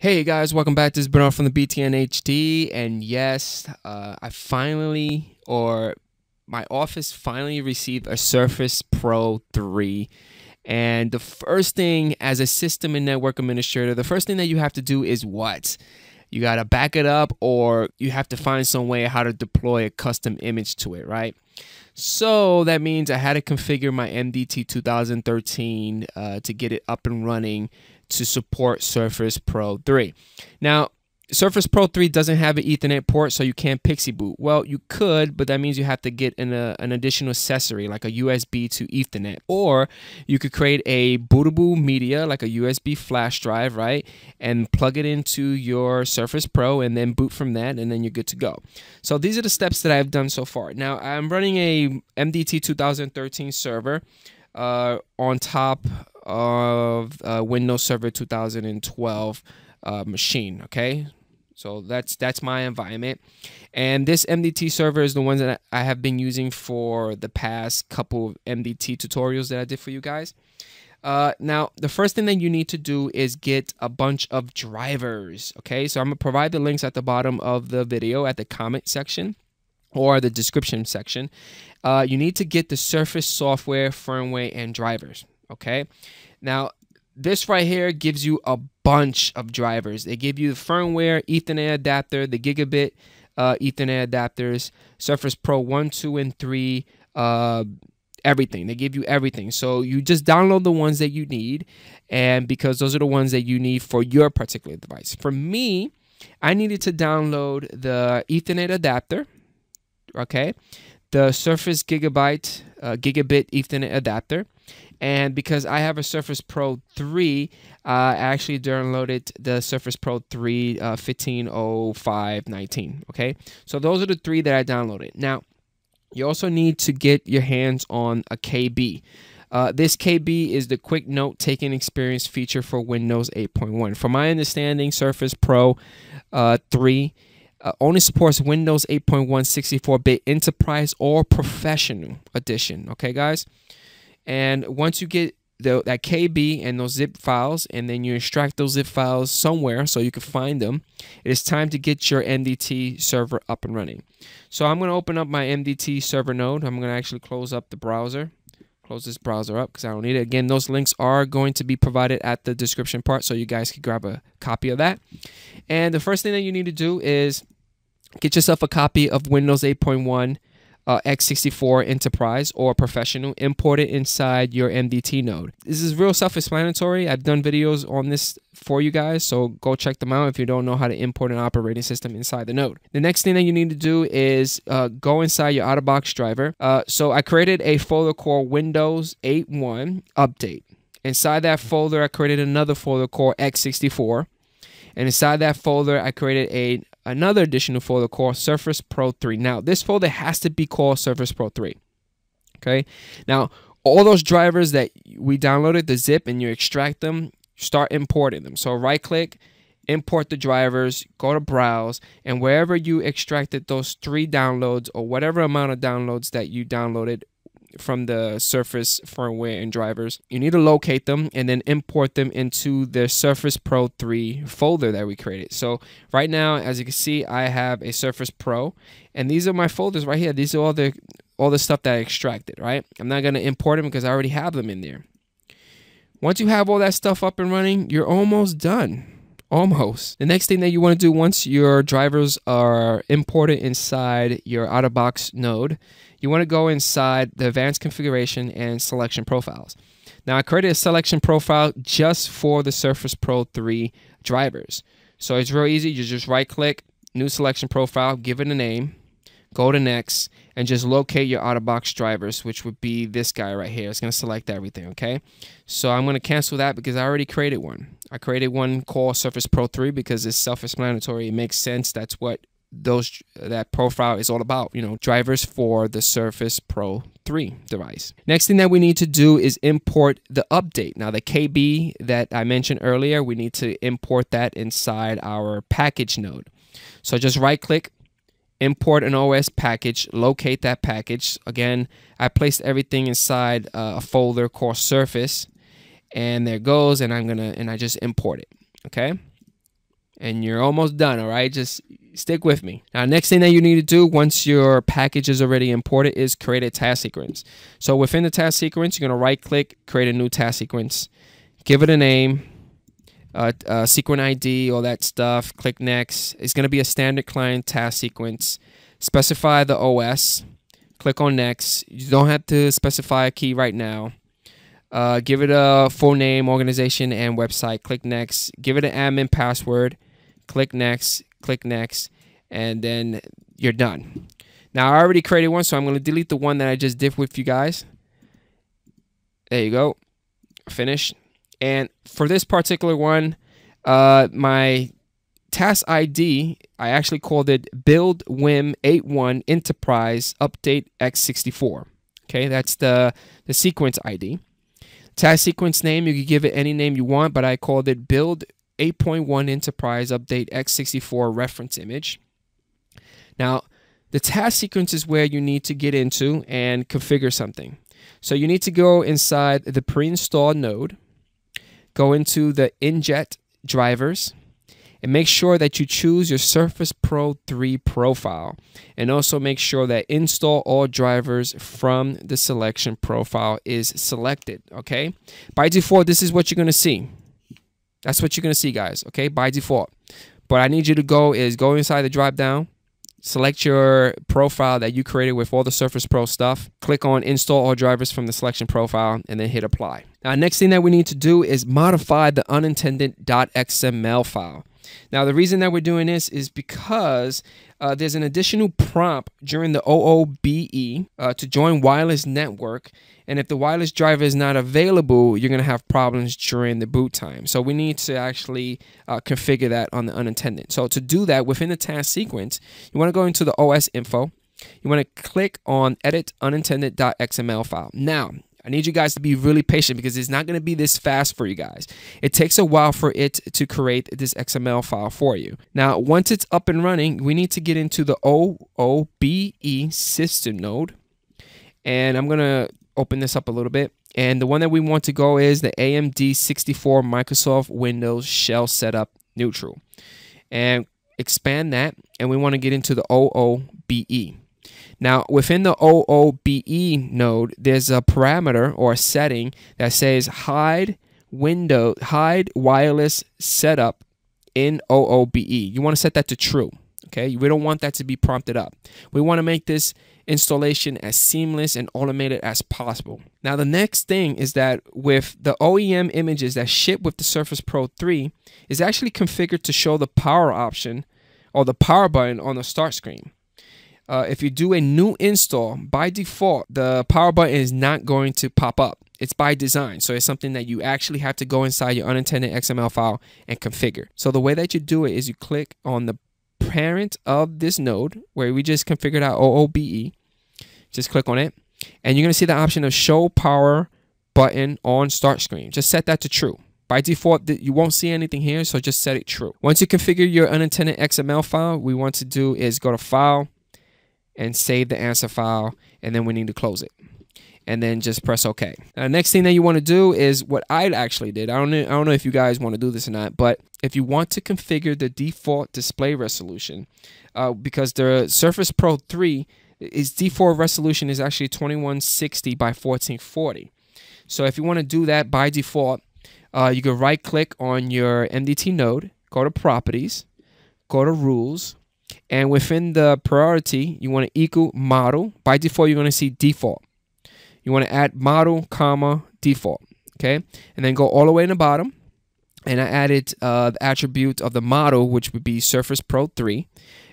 Hey guys, welcome back. This is Bernard from the BTNHD, and yes, my office finally received a Surface Pro 3. And the first thing as a system and network administrator, the first thing that you have to do is what? You got to back it up, or you have to find some way how to deploy a custom image to it, right? So that means I had to configure my MDT 2013 to get it up and running to support Surface Pro 3. Now, Surface Pro 3 doesn't have an Ethernet port, so you can't Pixie boot. Well, you could, but that means you have to get an additional accessory, like a USB to Ethernet. Or you could create a bootable media, like a USB flash drive, right? And plug it into your Surface Pro and then boot from that, and then you're good to go. So these are the steps that I've done so far. Now, I'm running a MDT 2013 server on top of Windows Server 2012 machine, okay? So that's my environment. And this MDT server is the one that I have been using for the past couple of MDT tutorials that I did for you guys. Now, the first thing that you need to do is get a bunch of drivers, okay? So I'm gonna provide the links at the bottom of the video at the comment section or the description section. You need to get the Surface software, firmware, and drivers, okay? Now, this right here gives you a bunch of drivers. They give you the firmware, Ethernet adapter, the gigabit Ethernet adapters, Surface Pro 1, 2, and 3, everything. They give you everything. So you just download the ones that you need, and because those are the ones that you need for your particular device. For me, I needed to download the Ethernet adapter, okay, the Surface gigabit Ethernet adapter. And because I have a Surface Pro 3, I actually downloaded the Surface Pro 3 150519, okay? So those are the three that I downloaded. Now, you also need to get your hands on a KB. This KB is the quick note-taking experience feature for Windows 8.1. From my understanding, Surface Pro 3 only supports Windows 8.1 64-bit Enterprise or Professional Edition, okay, guys? And once you get that KB and those zip files, and then you extract those zip files somewhere so you can find them, it is time to get your MDT server up and running. So I'm going to open up my MDT server node. I'm going to actually close up the browser, close this browser up because I don't need it. Again, those links are going to be provided at the description part so you guys can grab a copy of that. And the first thing that you need to do is get yourself a copy of Windows 8.1. x64 Enterprise or Professional, import it inside your MDT node. This is real self-explanatory. I've done videos on this for you guys, so go check them out if you don't know how to import an operating system inside the node. The next thing that you need to do is go inside your out-of-box driver. So I created a folder called Windows 8.1 Update. Inside that folder, I created another folder called x64. And inside that folder, I created another additional folder called Surface Pro 3. Now, this folder has to be called Surface Pro 3, okay? Now, all those drivers that we downloaded, the zip, and you extract them, start importing them. So right-click, import the drivers, go to Browse, and wherever you extracted those three downloads or whatever amount of downloads that you downloaded from the Surface firmware and drivers, you need to locate them and then import them into the Surface Pro 3 folder that we created. So right now, as you can see, I have a Surface Pro, and these are my folders right here. These are all the stuff that I extracted, right? I'm not going to import them because I already have them in there. Once you have all that stuff up and running, you're almost done. Almost. The next thing that you want to do once your drivers are imported inside your out-of-box node, you want to go inside the advanced configuration and selection profiles. Now, I created a selection profile just for the Surface Pro 3 drivers. So it's real easy. You just right-click, new selection profile, give it a name, go to next, and just locate your out-of-box drivers, which would be this guy right here. It's going to select everything, okay? So I'm going to cancel that because I already created one. I created one called Surface Pro 3 because it's self-explanatory. It makes sense. That's what that profile is all about, you know, drivers for the Surface Pro 3 device. Next thing that we need to do is import the update. Now, the KB that I mentioned earlier, we need to import that inside our package node. So just right-click, import an OS package, locate that package. Again, I placed everything inside a folder called Surface, and there it goes, and I just import it, okay? and you're almost done, all right? Just stick with me. Now, next thing that you need to do once your package is already imported is create a task sequence. So within the task sequence, you're going to right-click, create a new task sequence, give it a name, sequence ID, all that stuff, click Next. It's going to be a standard client task sequence. Specify the OS, click on Next. You don't have to specify a key right now. Give it a full name, organization, and website. Click Next. Give it an admin password. Click Next. Click Next. And then you're done. Now, I already created one, so I'm going to delete the one that I just did with you guys. There you go. Finish. And for this particular one, my task ID, I actually called it Build Wim 81 Enterprise Update X64. Okay, that's the sequence ID. Task sequence name, you can give it any name you want, but I called it Build 8.1 Enterprise Update X64 Reference Image. Now, the task sequence is where you need to get into and configure something. So you need to go inside the pre-installed node, go into the Injet drivers, and make sure that you choose your Surface Pro 3 profile. And also make sure that install all drivers from the selection profile is selected, okay? By default, this is what you're gonna see. That's what you're gonna see, guys, okay? By default. But I need you to go inside the drop down, select your profile that you created with all the Surface Pro stuff, click on install all drivers from the selection profile, and then hit apply. Now, next thing that we need to do is modify the unintended.xml file. Now, the reason that we're doing this is because there's an additional prompt during the OOBE to join wireless network. And if the wireless driver is not available, you're going to have problems during the boot time. So we need to actually configure that on the unintended. So to do that within the task sequence, you want to go into the OS info. You want to click on edit unintended.xml file. Now, I need you guys to be really patient because it's not going to be this fast for you guys. It takes a while for it to create this XML file for you. Now, once it's up and running, we need to get into the OOBE system node. And I'm going to open this up a little bit. And the one that we want to go is the AMD 64 Microsoft Windows Shell Setup Neutral. And expand that. And we want to get into the OOBE. Now, within the OOBE node, there's a parameter or a setting that says hide wireless setup in OOBE. You want to set that to true, okay? We don't want that to be prompted up. We want to make this installation as seamless and automated as possible. Now, the next thing is that with the OEM images that ship with the Surface Pro 3 is actually configured to show the power option or the power button on the start screen. If you do a new install, by default, the power button is not going to pop up. It's by design. So it's something that you actually have to go inside your unintended XML file and configure. So the way that you do it is you click on the parent of this node where we just configured our OOBE. Just click on it. And you're going to see the option of show power button on start screen. Just set that to true. By default, you won't see anything here, so just set it true. Once you configure your unintended XML file, what we want to do is go to File, and save the answer file, and then we need to close it. And then just press OK. Now, next thing that you want to do is what I actually did. I don't know if you guys want to do this or not, but if you want to configure the default display resolution, because the Surface Pro 3, its default resolution is actually 2160 by 1440. So if you want to do that by default, you can right-click on your MDT node, go to Properties, go to Rules, and within the priority, you want to equal model. By default, you're going to see default. You want to add model, comma, default. Okay? And then go all the way in the bottom. And I added the attribute of the model, which would be Surface Pro 3.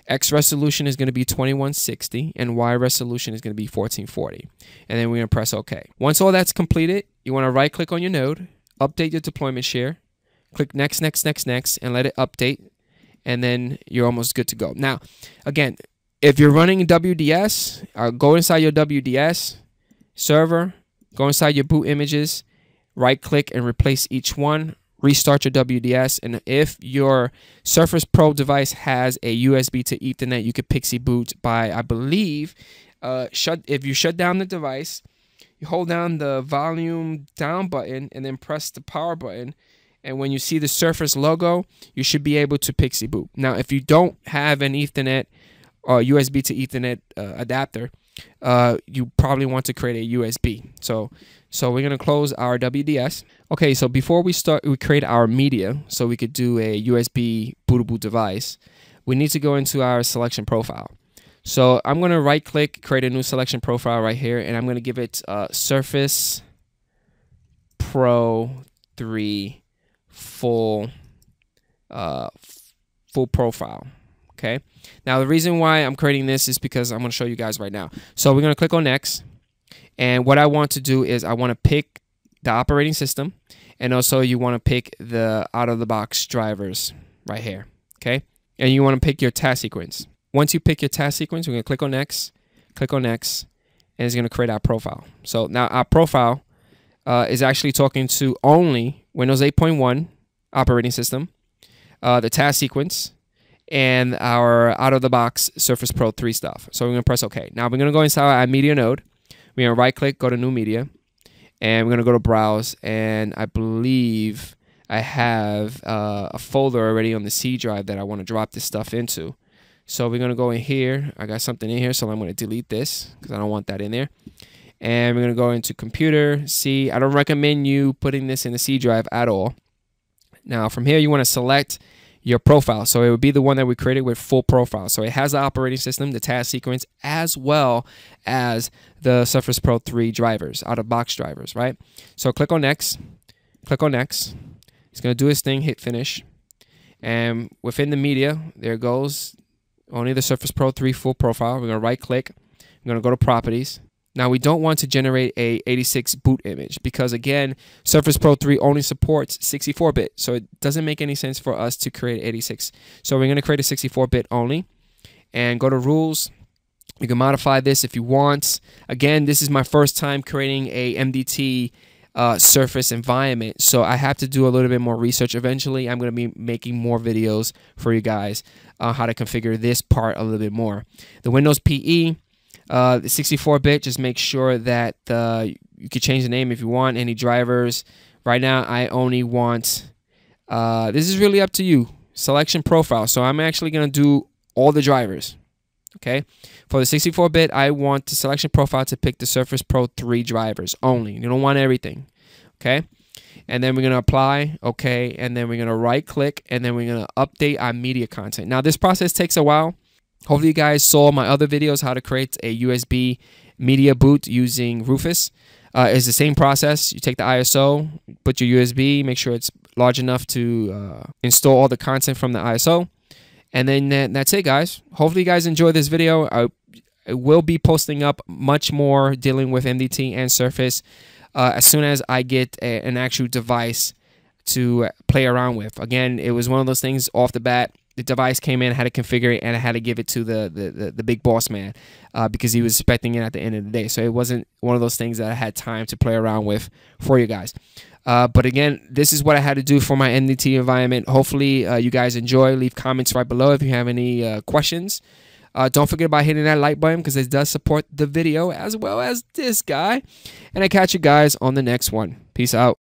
X resolution is going to be 2160. And Y resolution is going to be 1440. And then we're going to press OK. Once all that's completed, you want to right-click on your node, update your deployment share, click Next, Next, Next, Next, and let it update. And then you're almost good to go. Now, again, if you're running WDS, go inside your WDS server, go inside your boot images, right-click and replace each one, restart your WDS, and if your Surface Pro device has a USB to Ethernet, you could Pixie boot by, I believe, if you shut down the device, you hold down the volume down button and then press the power button, and when you see the Surface logo, you should be able to Pixie boot. Now, if you don't have an Ethernet or USB to Ethernet adapter, you probably want to create a USB. So we're gonna close our WDS. Okay, so before we start, we create our media, so we could do a USB bootable device. We need to go into our selection profile. So I'm gonna right click, create a new selection profile right here, and I'm gonna give it Surface Pro 3 full profile. Okay. Now the reason why I'm creating this is because I'm gonna show you guys right now. So we're gonna click on next, and what I want to do is I want to pick the operating system, and also you want to pick the out-of-the-box drivers right here. Okay. And you want to pick your task sequence. Once you pick your task sequence, we're going to click on next, and it's going to create our profile. So now our profile is actually talking to only Windows 8.1 operating system, the task sequence, and our out-of-the-box Surface Pro 3 stuff. So we're going to press OK. Now we're going to go inside our media node. We're going to right-click, go to New Media, and we're going to go to Browse, and I believe I have a folder already on the C drive that I want to drop this stuff into. So we're going to go in here. I got something in here, so I'm going to delete this because I don't want that in there. And we're going to go into Computer, C. I don't recommend you putting this in the C drive at all. Now, from here, you want to select your profile. So it would be the one that we created with full profile. So it has the operating system, the task sequence, as well as the Surface Pro 3 drivers, out-of-box drivers, right? So click on Next. Click on Next. It's going to do its thing, hit finish. And within the media, there goes only the Surface Pro 3 full profile. We're going to right click. We're going to go to properties. Now we don't want to generate a 86 boot image because again, Surface Pro 3 only supports 64-bit. So it doesn't make any sense for us to create 86. So we're going to create a 64-bit only and go to rules. You can modify this if you want. Again, this is my first time creating a MDT Surface environment, so I have to do a little bit more research. Eventually I'm going to be making more videos for you guys on how to configure this part a little bit more. The Windows PE, the 64-bit, just make sure that you can change the name if you want, any drivers. Right now I only want, this is really up to you, selection profile, so I'm actually going to do all the drivers. Okay, for the 64-bit, I want the selection profile to pick the Surface Pro 3 drivers only. You don't want everything, okay? And then we're going to apply, okay, and then we're going to right-click, and then we're going to update our media content. Now, this process takes a while. Hopefully, you guys saw my other videos, how to create a USB media boot using Rufus. It's the same process. You take the ISO, put your USB, make sure it's large enough to install all the content from the ISO. And then that's it, guys. Hopefully you guys enjoyed this video. I will be posting up much more dealing with MDT and Surface as soon as I get an actual device to play around with. Again, it was one of those things off the bat. The device came in, I had to configure it, and I had to give it to the big boss man because he was expecting it at the end of the day. So it wasn't one of those things that I had time to play around with for you guys. But again, this is what I had to do for my MDT environment. Hopefully you guys enjoy. Leave comments right below if you have any questions. Don't forget about hitting that like button because it does support the video as well as this guy. And I catch you guys on the next one. Peace out.